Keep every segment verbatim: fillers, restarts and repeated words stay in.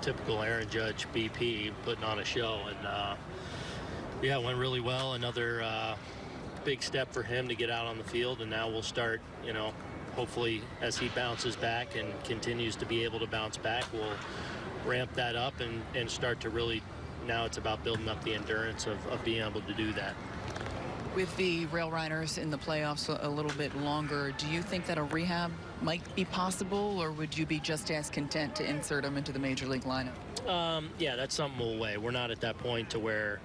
typical Aaron Judge B P, putting on a show. And uh, yeah, it went really well. Another uh, big step for him to get out on the field. And now we'll start, you know, hopefully as he bounces back and continues to be able to bounce back, we'll ramp that up and, and start to really, now it's about building up the endurance of, of being able to do that. With the Rail Riders in the playoffs a little bit longer, do you think that a rehab might be possible, or would you be just as content to insert them into the Major League lineup? Um, yeah, that's something we'll weigh. We're not at that point to where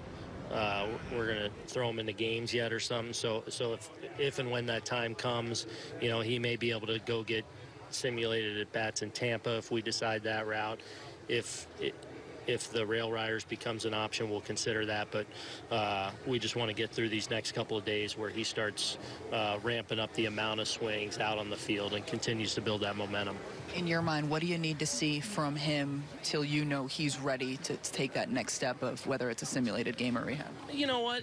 uh, we're going to throw them into games yet or something. So, so if, if and when that time comes, you know, he may be able to go get simulated at bats in Tampa if we decide that route. If it, If the Rail Riders becomes an option, we'll consider that. But uh, we just want to get through these next couple of days where he starts uh, ramping up the amount of swings out on the field and continues to build that momentum. In your mind, what do you need to see from him till you know he's ready to, to take that next step of whether it's a simulated game or rehab? You know what?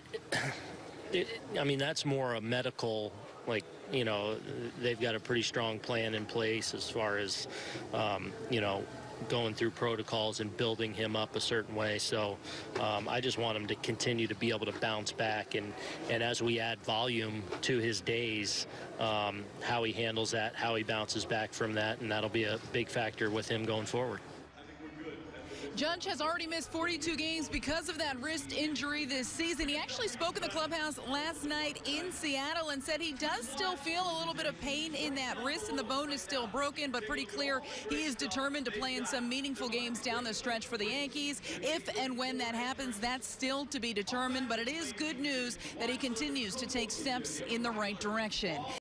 It, I mean, that's more a medical, like, you know, they've got a pretty strong plan in place as far as, um, you know, going through protocols and building him up a certain way. So um, I just want him to continue to be able to bounce back, and and as we add volume to his days, um, how he handles that, how he bounces back from that, and that'll be a big factor with him going forward. Judge has already missed forty-two games because of that wrist injury this season. He actually spoke in the clubhouse last night in Seattle and said he does still feel a little bit of pain in that wrist, and the bone is still broken, but pretty clear he is determined to play in some meaningful games down the stretch for the Yankees. If and when that happens, that's still to be determined, but it is good news that he continues to take steps in the right direction.